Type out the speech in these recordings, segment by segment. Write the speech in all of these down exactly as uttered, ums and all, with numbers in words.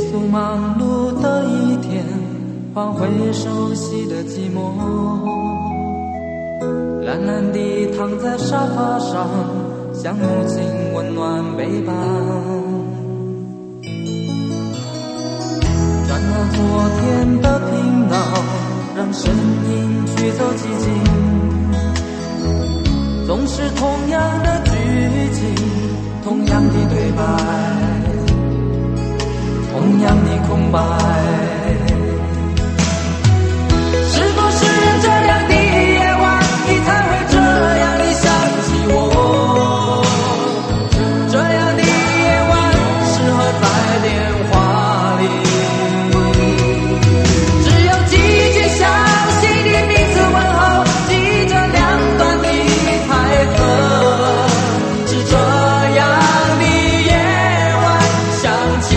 速忙碌的一天，换回熟悉的寂寞。懒懒地躺在沙发上，像母亲温暖陪伴。转到昨天的频道，让声音驱走寂静。总是同样的剧情，同样的对白。 同样的空白，是不是这样的夜晚，你才会这样的想起我？这样的夜晚，适合在电话里。只有记起详细的名字问候，记着两端的台词，是这样的夜晚想起。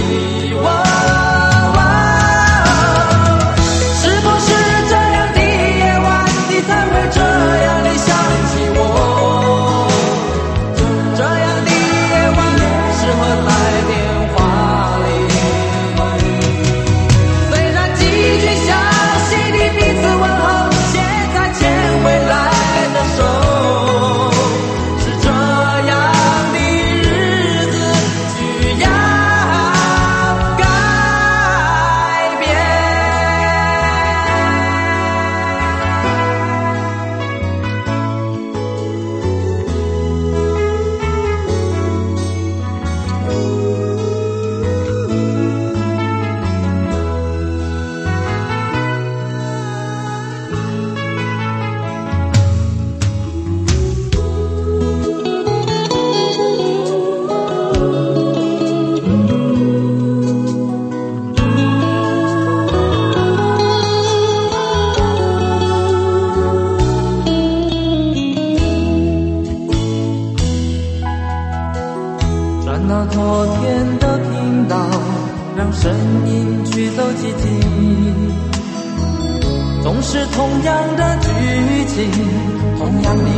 同样的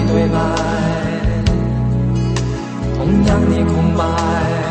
对白，同样的空白。